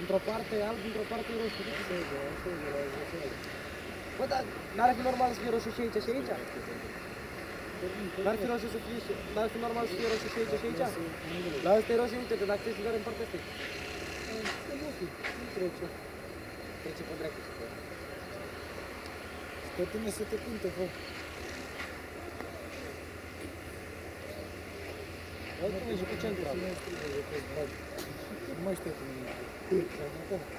Într-o parte e alb, într-o parte e roșu. Bă, dar n-ar fi normal să fie roșu și aici și aici? N-ar fi roșu să fie și... N-ar fi normal să fie roșu și aici și aici? Dar ăsta e roșu, uite, că dacă trebuie să doar în partea asta. Nu trece. Trece pe dracu. Stă tine să te cânte, bă. Hai tu mergi pe centru, bă. Nu mai știu cum e.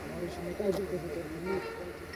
Am arăt și mecanică de terminit.